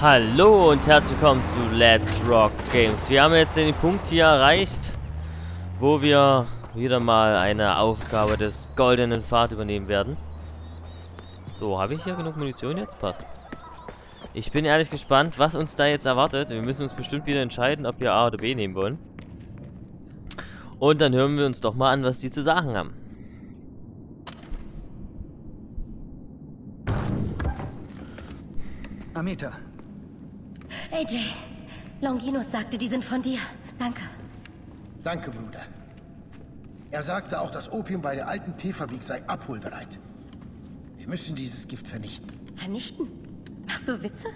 Hallo und herzlich willkommen zu Let's Rock Games. Wir haben jetzt den Punkt hier erreicht, wo wir wieder mal eine Aufgabe des Goldenen Pfad übernehmen werden. So, habe ich hier genug Munition jetzt? Passt. Ich bin ehrlich gespannt, was uns da jetzt erwartet. Wir müssen uns bestimmt wieder entscheiden, ob wir A oder B nehmen wollen. Und dann hören wir uns doch mal an, was die zu sagen haben. Amita. AJ, Longinus sagte, die sind von dir. Danke. Danke, Bruder. Er sagte auch, das Opium bei der alten Teefabrik sei abholbereit. Wir müssen dieses Gift vernichten. Vernichten? Machst du Witze?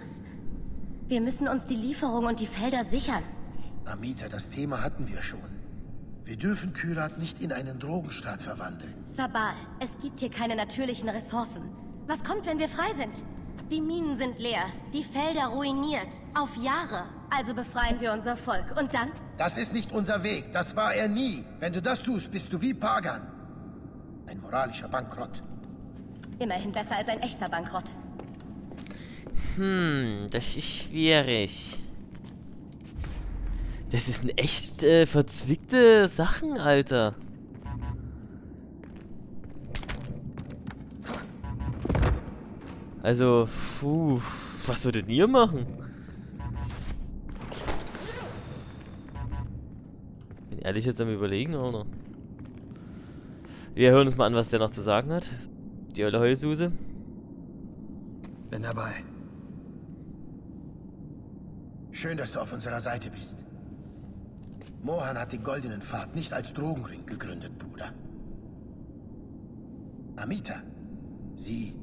Wir müssen uns die Lieferung und die Felder sichern. Amita, das Thema hatten wir schon. Wir dürfen Kyrat nicht in einen Drogenstaat verwandeln. Sabal, es gibt hier keine natürlichen Ressourcen. Was kommt, wenn wir frei sind? Die Minen sind leer, die Felder ruiniert, auf Jahre. Also befreien wir unser Volk. Und dann? Das ist nicht unser Weg, das war er nie. Wenn du das tust, bist du wie Pagan. Ein moralischer Bankrott. Immerhin besser als ein echter Bankrott. Das ist schwierig. Das sind echt verzwickte Sachen, Alter. Also, puh, was würdet ihr machen? Bin ehrlich jetzt am Überlegen, oder? Wir hören uns mal an, was der noch zu sagen hat. Die olle Heususe. Bin dabei. Schön, dass du auf unserer Seite bist. Mohan hat den Goldenen Pfad nicht als Drogenring gegründet, Bruder. Amita, sie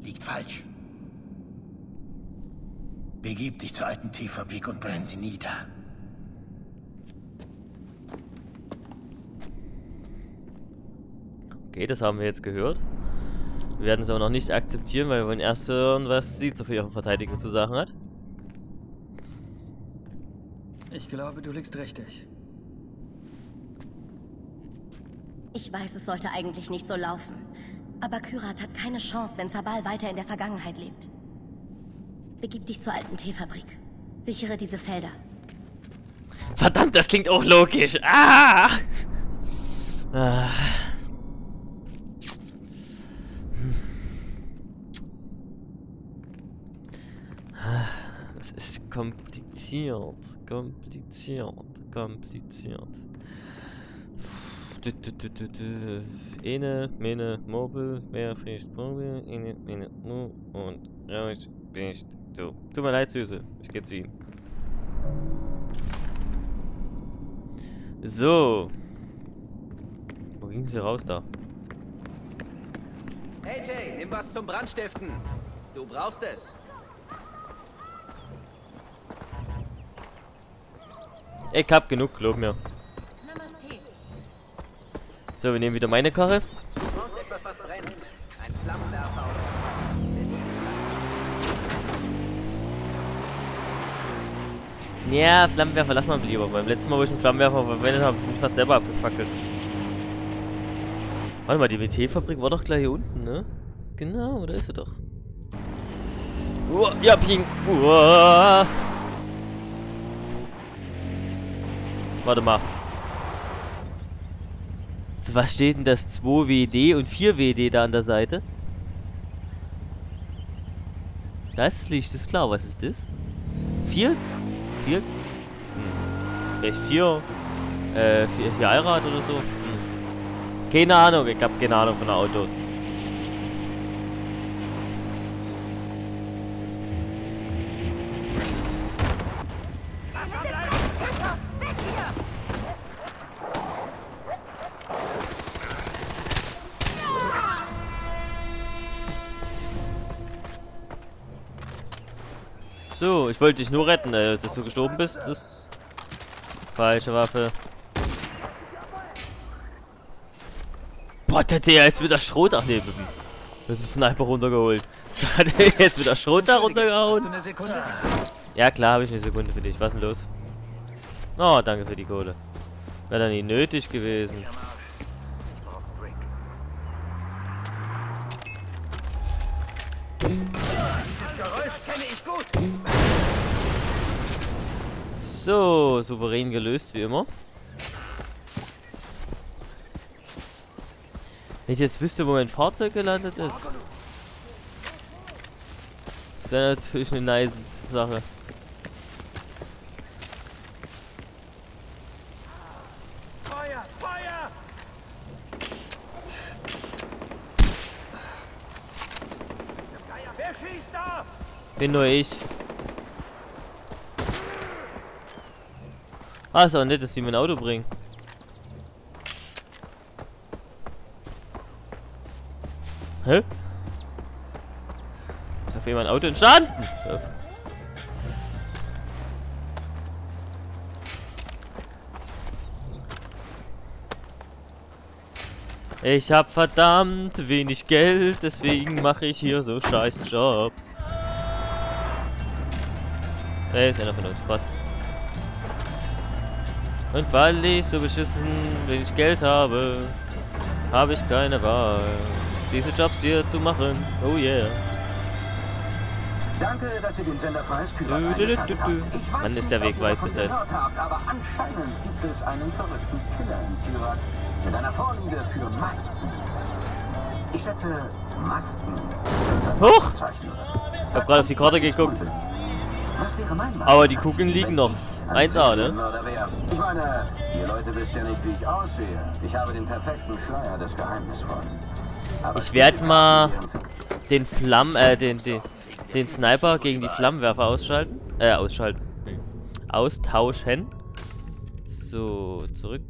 liegt falsch. Begib dich zur alten Teefabrik und brenn sie nieder. Okay, das haben wir jetzt gehört. Wir werden es aber noch nicht akzeptieren, weil wir wollen erst hören, was sie zu ihrer Verteidigung zu sagen hat. Ich glaube, du liegst richtig. Ich weiß, es sollte eigentlich nicht so laufen. Aber Kyrat hat keine Chance, wenn Sabal weiter in der Vergangenheit lebt. Begib dich zur alten Teefabrik. Sichere diese Felder. Verdammt, das klingt auch logisch. Ah! Ah. Das ist kompliziert. Ene, Mene, Mobel, wer frisst Mobel, Ene, Mene, Mu und raus bist du. Tut mir leid, Süße, ich geh zu ihm. So. Wo ging sie raus da? Hey Jay, nimm was zum Brandstiften. Du brauchst es. Ich hab genug, glaub mir. So, wir nehmen wieder meine Karre. Ja, Flammenwerfer lassen wir lieber. Beim letzten Mal, wo ich einen Flammenwerfer verwendet habe, bin ich fast selber abgefackelt. Warte mal, die BT-Fabrik war doch gleich hier unten, ne? Genau, da ist sie doch. Uah, ja, ping. Uah. Warte mal. Was steht denn das 2WD und 4WD da an der Seite? Das Licht ist klar, was ist das? 4? 4? Vielleicht 4? 4 Allrad oder so? Keine Ahnung, ich hab keine Ahnung von den Autos. So, ich wollte dich nur retten, dass du gestorben bist. Das ist falsche Waffe. Boah, der hat ja jetzt wieder Schrot. Ach nee, mit dem Sniper runtergeholt. Hat er jetzt wieder Schrot da runtergehauen? Ja klar, habe ich eine Sekunde für dich. Was ist denn los? Oh, danke für die Kohle. Wäre dann nie nötig gewesen. Das Geräusch kenne ich gut. So, souverän gelöst, wie immer. Wenn ich jetzt wüsste, wo mein Fahrzeug gelandet ist. Das wäre natürlich eine nice Sache. Bin nur ich. Ah, ist auch nett, dass die mir ein Auto bringen. Hä? Ist auf jemand ein Auto entstanden? Ich hab verdammt wenig Geld, deswegen mache ich hier so scheiß Jobs. Da ist einer von uns, passt. Und weil ich so beschissen wenig Geld habe, habe ich keine Wahl, diese Jobs hier zu machen. Oh yeah. Danke, dass ihr den Sender freies Kyrat eingeschaltet habt. Ich weiß nicht, ob ihr gehört habt, aber anscheinend gibt es einen verrückten Killer in Kyrat mit einer Vorliebe für Masken. Ich schätze, Masken. Hoch! Ich hab gerade auf die Karte geguckt. Aber die Kugeln liegen noch. 1A, ne? Ich meine, ihr Leute wisst ja nicht, wie ich aussehe. Ich habe den perfekten Schleier des Geheimnisvollen. Ich werde mal den Sniper gegen die Flammenwerfer ausschalten. Austauschen. So, zurück.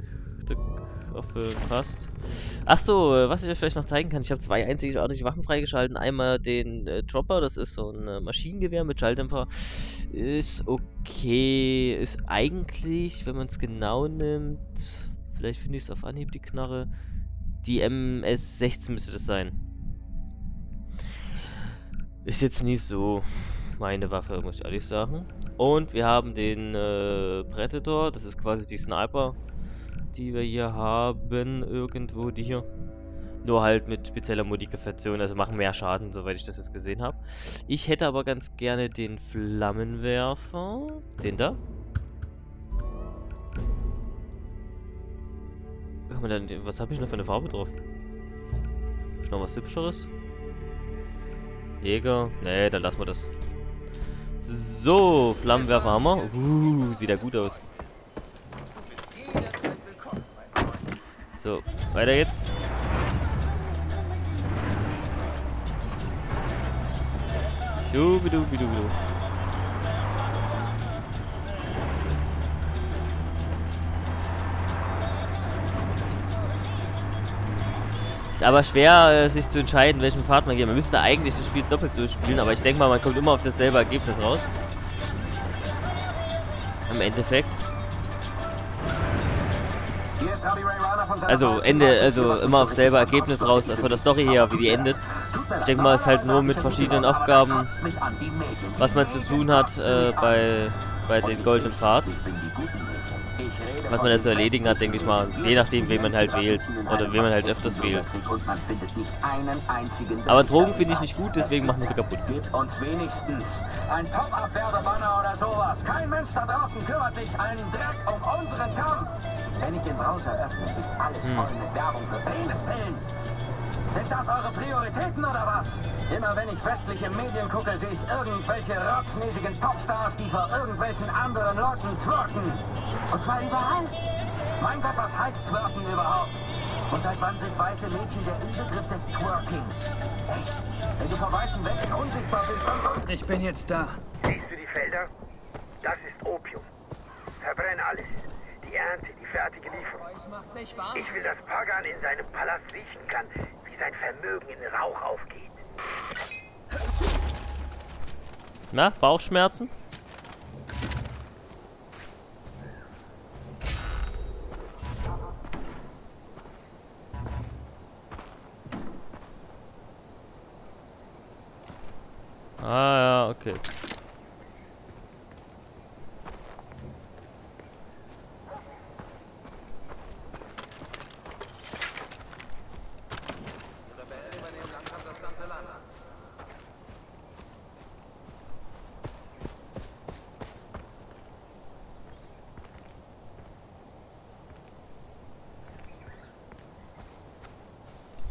Passt. Ach so, was ich euch vielleicht noch zeigen kann, ich habe zwei einzigartige Waffen freigeschalten. Einmal den Dropper, das ist so ein Maschinengewehr mit Schalldämpfer. Ist okay, ist eigentlich, wenn man es genau nimmt, vielleicht finde ich es auf Anhieb, die Knarre. Die MS-16 müsste das sein. Ist jetzt nicht so meine Waffe, muss ich ehrlich sagen. Und wir haben den Predator, das ist quasi die Sniper, die wir hier haben, irgendwo die hier. Nur halt mit spezieller Modifikation, also machen mehr Schaden, soweit ich das jetzt gesehen habe. Ich hätte aber ganz gerne den Flammenwerfer. Den da. Was habe ich noch für eine Farbe drauf? Hab ich noch was Hübscheres? Jäger? Nee, dann lassen wir das. So, Flammenwerfer haben wir. Sieht ja gut aus. So, weiter jetzt. Schubidubidubidu. Ist aber schwer, sich zu entscheiden, welchen Pfad man geht. Man müsste eigentlich das Spiel doppelt durchspielen, aber ich denke mal, man kommt immer auf dasselbe Ergebnis raus. Im Endeffekt. Also Ende, also immer auf selber Ergebnis raus, von der Story her, wie die endet. Ich denke mal, es ist halt nur mit verschiedenen Aufgaben, was man zu tun hat bei den Goldenen Pfad. Was man da zu erledigen hat, denke ich mal, je nachdem, wen man halt wählt oder wen man halt öfters wählt. Aber Drogen finde ich nicht gut, deswegen machen wir sie kaputt. Wenn ich den Browser öffne, ist alles voll mit Werbung für Penispillen. Sind das eure Prioritäten oder was? Immer wenn ich westliche Medien gucke, sehe ich irgendwelche rotzmäßigen Popstars, die vor irgendwelchen anderen Leuten twerken. Und zwar überall. Mein Gott, was heißt twerken überhaupt? Und seit wann sind weiße Mädchen der Inbegriff des Twerking? Echt? Wenn du vor weißen Wänden unsichtbar bist, dann... Ich bin jetzt da. Siehst du die Felder? Das ist Opium. Verbrenn alles. Die Ernte, die fertige Lieferung. Ich will, dass Pagan in seinem Palast riechen kann, wie sein Vermögen in Rauch aufgeht. Na, Bauchschmerzen? Ah ja, okay.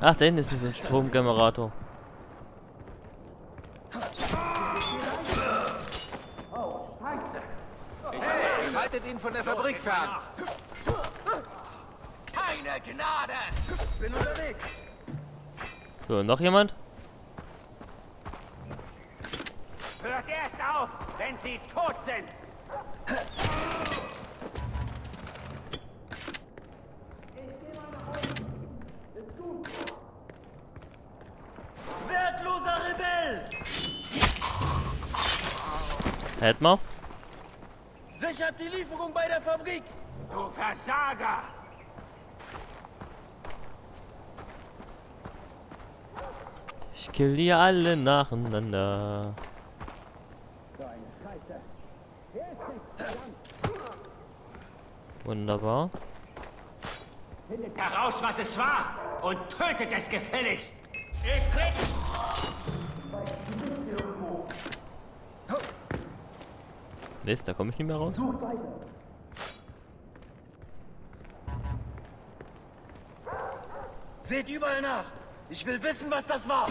Ach, da hinten ist so ein Stromgenerator. Haltet ihn von der Fabrik fern! Keine Gnade! Bin unterwegs! So, noch jemand? Hört erst auf, wenn sie tot sind! Hätten wir. Sichert die Lieferung bei der Fabrik! Du Versager! Ich kill die alle nacheinander. Wunderbar. Findet heraus, was es war, und tötet es gefälligst! Da komme ich nicht mehr raus. Seht überall nach. Ich will wissen, was das war.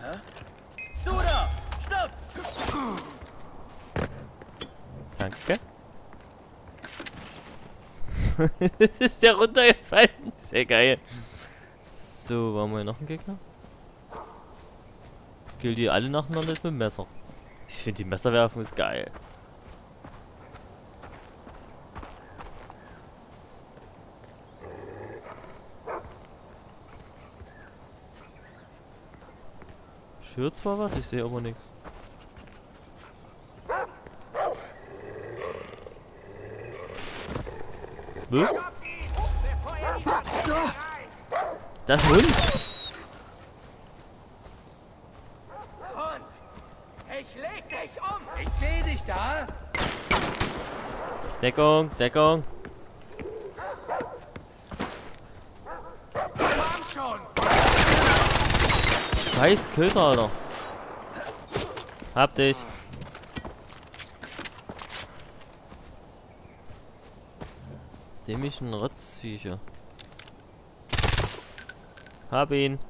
Hä? Du da! Stopp! Danke. Ist der runtergefallen. Sehr geil. So, waren wir noch ein Gegner? Ich kill die alle nacheinander mit dem Messer. Ich finde, die Messerwerfung ist geil. Ich höre zwar was, ich sehe aber nichts. Das ist ein Hund! Deckung, Deckung. Scheiß Köter, Alter. Hab dich. Dämlichen Rotzviecher. Hab ihn.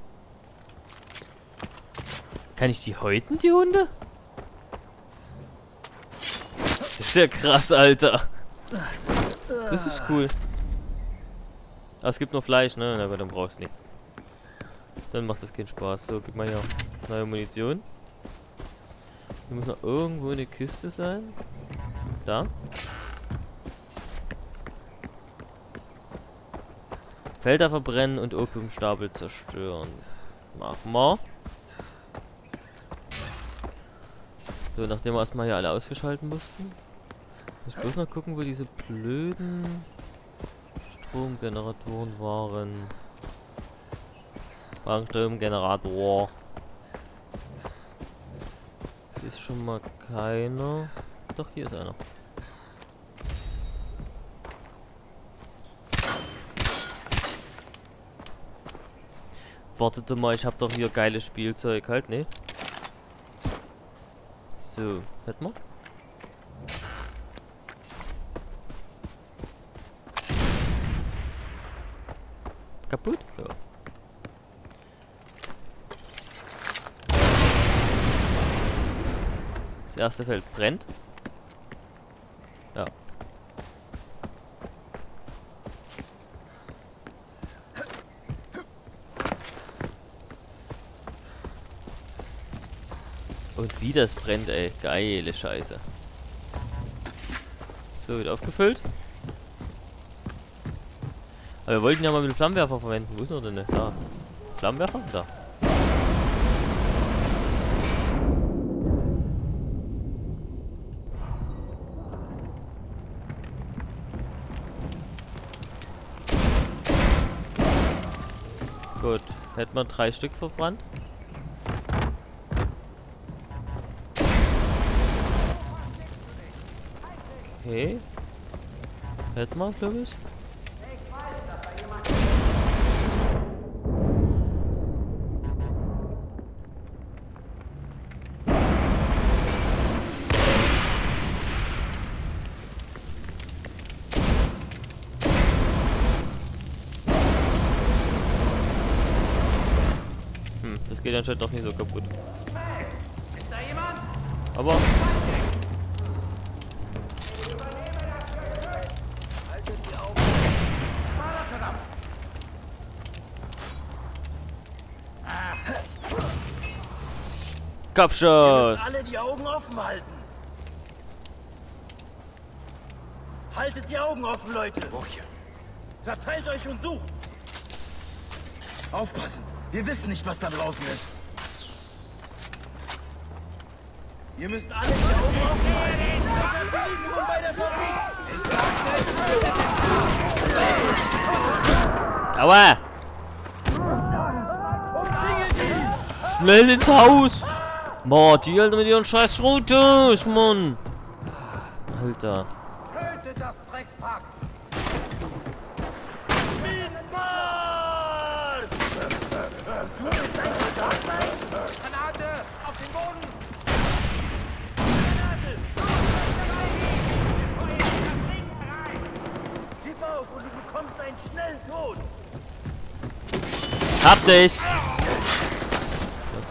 Kann ich die häuten, die Hunde? Das ist ja krass, Alter. Das ist cool. Ah, es gibt nur Fleisch, ne? Na, aber dann brauchst du nicht. Dann macht das keinen Spaß. So, gib mal hier neue Munition. Hier muss noch irgendwo eine Kiste sein. Da. Felder verbrennen und Opiumstapel zerstören. Machen wir. So, nachdem wir erstmal hier alle ausgeschalten mussten. Ich muss bloß noch gucken, wo diese blöden Stromgeneratoren waren. War ein Stromgenerator. Hier ist schon mal keiner. Doch, hier ist einer. Wartet mal, ich hab doch hier geiles Spielzeug. Halt, ne? So, hätten wir. Kaputt? Ja. Das erste Feld brennt. Ja. Und wie das brennt, ey. Geile Scheiße. So, wird aufgefüllt. Aber wir wollten ja mal mit dem Flammenwerfer verwenden. Wo ist er denn? Da. Flammenwerfer? Da. Gut. Hätten wir 3 Stück verbrannt. Okay. Hätten wir, glaube ich. Das geht anscheinend doch nicht so kaputt. Hey, ist da jemand? Aber... Kopfschuss! Wir müssen alle die Augen offen halten. Haltet die Augen offen, Leute. Verteilt euch und sucht. Aufpassen. Wir wissen nicht, was da draußen ist. Ihr müsst alle die Augen offen halten. Und bei der Fabrik. Ich sag, aua! Schnell ins Haus! Boah, die Alter mit ihren scheiß Schroters, Mann! Alter. Tötet das Dreckspack! Granate auf den Boden! Granate! Wir feuern das Ding rein! Gib auf und du bekommst einen schnellen Tod! Hab dich!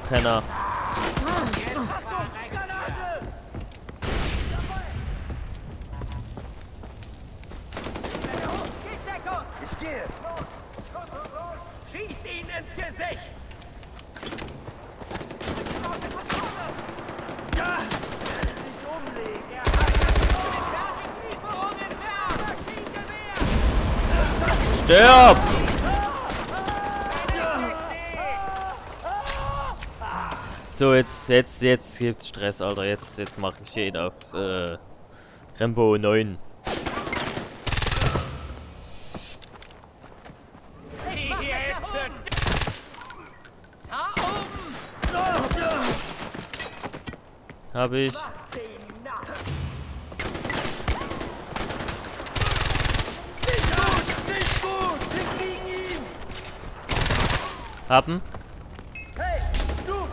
Penner! Jetzt Achtung! Granate! Ich gehe! Schießt ihn ins Gesicht! Stirb! So, jetzt gibt's Stress, Alter. Jetzt mache ich hier ihn auf Rambo 9. Hab ich. Haben. Hey, du!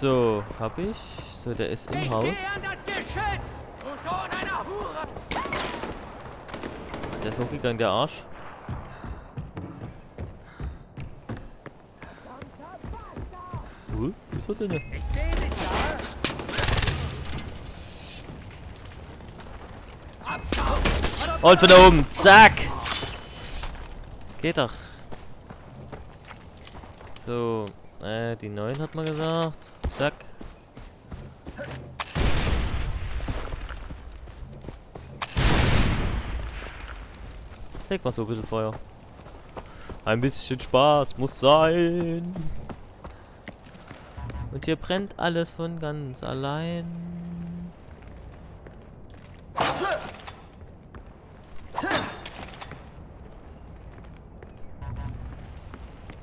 So, hab ich. So, der ist im Haus. Der ist hochgegangen, der Arsch. Wo ist er denn? Und von da oben, zack! Geht doch. So, die 9 hat man gesagt. Zack. Leg mal so ein bisschen Feuer. Ein bisschen Spaß muss sein. Und hier brennt alles von ganz allein.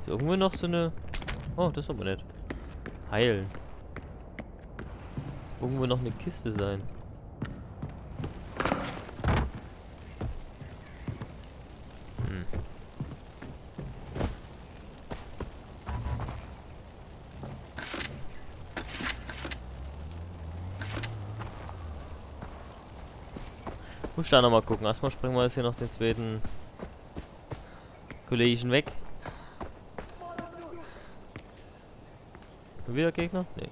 Irgendwo noch so eine... Oh, das ist aber nett. Heilen. Irgendwo noch eine Kiste sein. Hm. Muss ich da nochmal gucken. Erstmal springen wir jetzt hier noch den zweiten Kollegen weg. Wieder Gegner? Nee.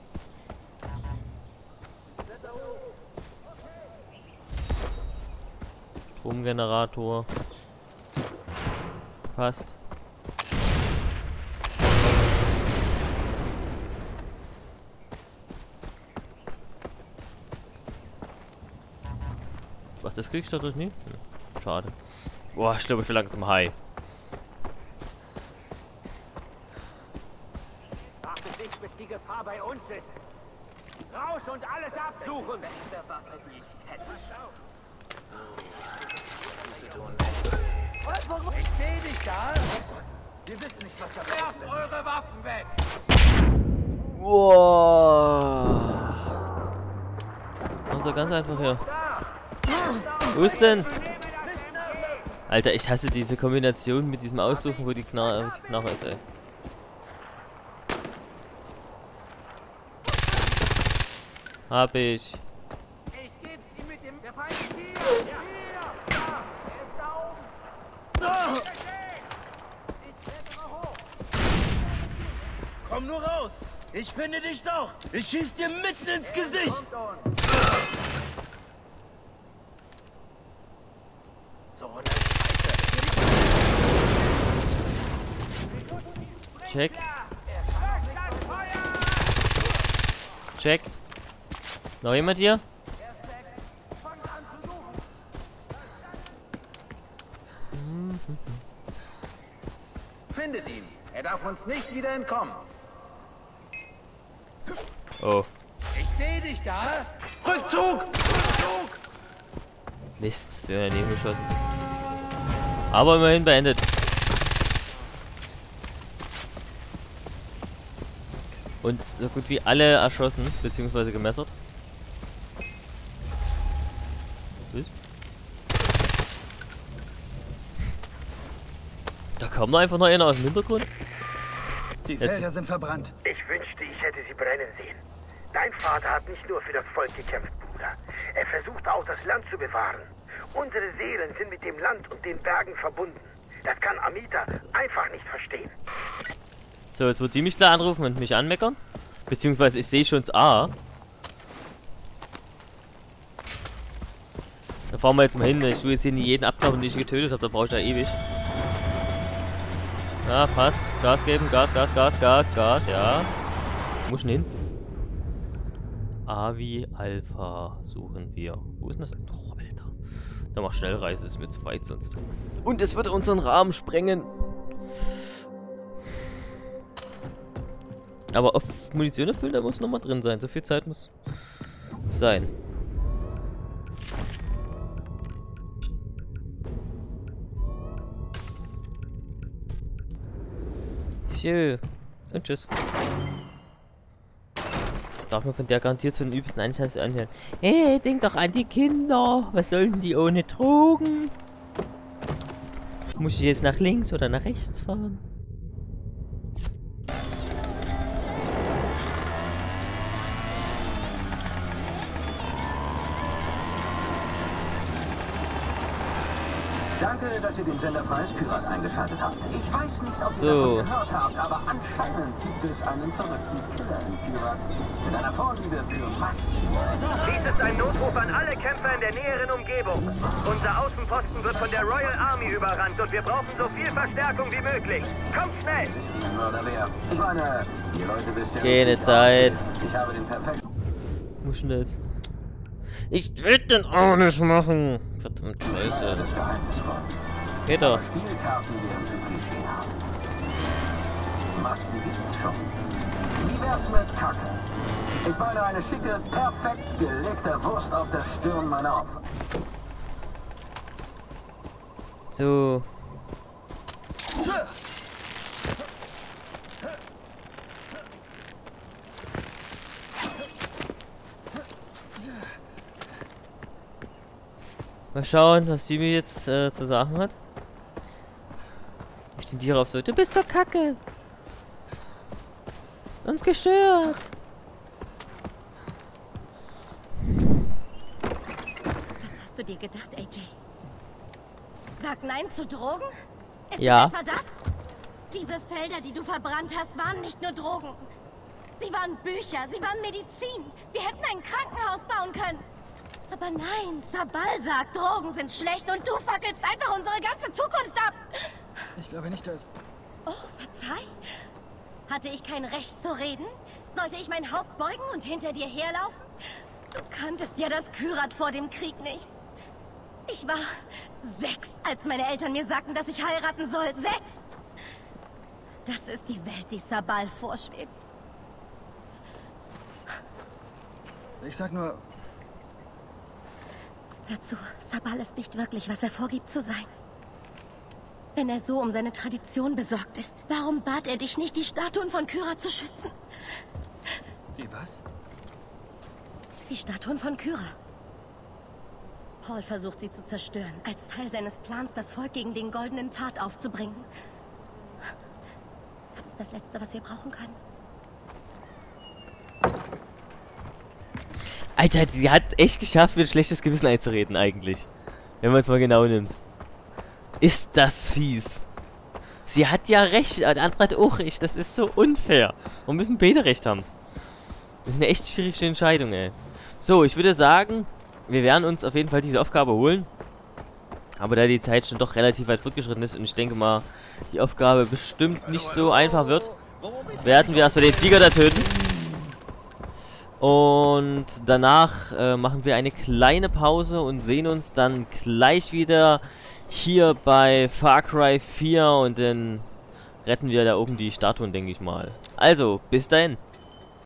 Stromgenerator. Passt. Das krieg ich dadurch nie? Hm, schade. Boah, ich glaube, ich will langsam high. Achtet nicht, bis die Gefahr bei uns ist. Raus und alles absuchen. Ich seh dich da. Wir wissen nicht, was da ist. Werft eure Waffen weg. Wow. Das war ganz einfach hier. Wo ist denn? Alter, ich hasse diese Kombination mit diesem Aussuchen, wo die Knarre ist, ey. Hab ich. Komm nur raus! Ich finde dich doch! Ich schieß dir mitten ins Gesicht! Check. Check. Noch jemand hier? Findet ihn. Er darf uns nicht wieder entkommen. Oh. Ich sehe dich da. Rückzug! Rückzug! Mist, wir werden daneben geschossen. Aber immerhin beendet. Und so gut wie alle erschossen, beziehungsweise gemessert. Da kam da einfach noch einer aus dem Hintergrund. Die Felder sind verbrannt. Ich wünschte, ich hätte sie brennen sehen. Dein Vater hat nicht nur für das Volk gekämpft, Bruder. Er versucht auch, das Land zu bewahren. Unsere Seelen sind mit dem Land und den Bergen verbunden. Das kann Amita einfach nicht verstehen. So, jetzt wird sie mich da anrufen und mich anmeckern. Beziehungsweise ich sehe schon das A. Da fahren wir jetzt mal hin. Ich will jetzt hier nicht jeden abkaufen, den ich getötet habe. Da brauche ich ja ewig. Ja, passt. Gas geben. Gas, Gas, Gas, Gas, Gas. Ja. Muss hin. A wie Alpha suchen wir. Wo ist denn das? Oh, Alter. Da mach schnell Reise. Ist mir zu weit sonst. Und es wird unseren Rahmen sprengen. Aber auf Munition erfüllen, da muss nochmal drin sein. So viel Zeit muss sein. Tschö. Und tschüss. Darf man von der garantiert so einen übelsten Anschluss anhören. Hey, denk doch an die Kinder. Was sollen die ohne Drogen? Muss ich jetzt nach links oder nach rechts fahren? Danke, dass ihr den Senderpreis Kyrat eingeschaltet habt. Ich weiß nicht, ob ihr davon gehört habt, aber anscheinend gibt es einen verrückten Killer in Kyrat. Mit einer Vorliebe für Massenmord. Dies ist ein Notruf an alle Kämpfer in der näheren Umgebung. Unser Außenposten wird von der Royal Army überrannt und wir brauchen so viel Verstärkung wie möglich. Kommt schnell! Ich meine, die Leute wisst ja... Keine Zeit. Ich habe den perfekten... Muss schnell. Ich will den auch nicht machen. Verdammt Scheiße. Geht doch. Masken gibt's schon. Wie wär's mit Kacke? Ich beide eine schicke, perfekt gelegte Wurst auf der Stirn meiner Opfer. So. Mal schauen, was die mir jetzt zu sagen hat. Ich tendiere auf so. Du bist so kacke. Uns gestört. Was hast du dir gedacht, AJ? Sag nein zu Drogen? Ist ja. Etwa das? Diese Felder, die du verbrannt hast, waren nicht nur Drogen. Sie waren Bücher, sie waren Medizin. Wir hätten ein Krankenhaus bauen können. Aber nein, Sabal sagt, Drogen sind schlecht und du fackelst einfach unsere ganze Zukunft ab. Ich glaube nicht, dass... Oh, verzeih. Hatte ich kein Recht zu reden? Sollte ich mein Haupt beugen und hinter dir herlaufen? Du kanntest ja das Kyrat vor dem Krieg nicht. Ich war 6, als meine Eltern mir sagten, dass ich heiraten soll. 6! Das ist die Welt, die Sabal vorschwebt. Ich sag nur... Hör zu, Sabal ist nicht wirklich, was er vorgibt zu sein. Wenn er so um seine Tradition besorgt ist, warum bat er dich nicht, die Statuen von Kyrat zu schützen? Die was? Die Statuen von Kyrat. Paul versucht, sie zu zerstören, als Teil seines Plans, das Volk gegen den Goldenen Pfad aufzubringen. Das ist das Letzte, was wir brauchen können. Alter, sie hat echt geschafft, mir ein schlechtes Gewissen einzureden, eigentlich. Wenn man es mal genau nimmt. Ist das fies. Sie hat ja recht, der andere hat auch recht. Das ist so unfair. Und müssen beide recht haben. Das ist eine echt schwierige Entscheidung, ey. So, ich würde sagen, wir werden uns auf jeden Fall diese Aufgabe holen. Aber da die Zeit schon doch relativ weit fortgeschritten ist und ich denke mal, die Aufgabe bestimmt nicht so einfach wird, werden wir erstmal den Tiger da töten. Und danach machen wir eine kleine Pause und sehen uns dann gleich wieder hier bei Far Cry 4 und dann retten wir da oben die Statuen, denke ich mal. Also, bis dahin.